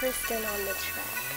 Kristen on the track.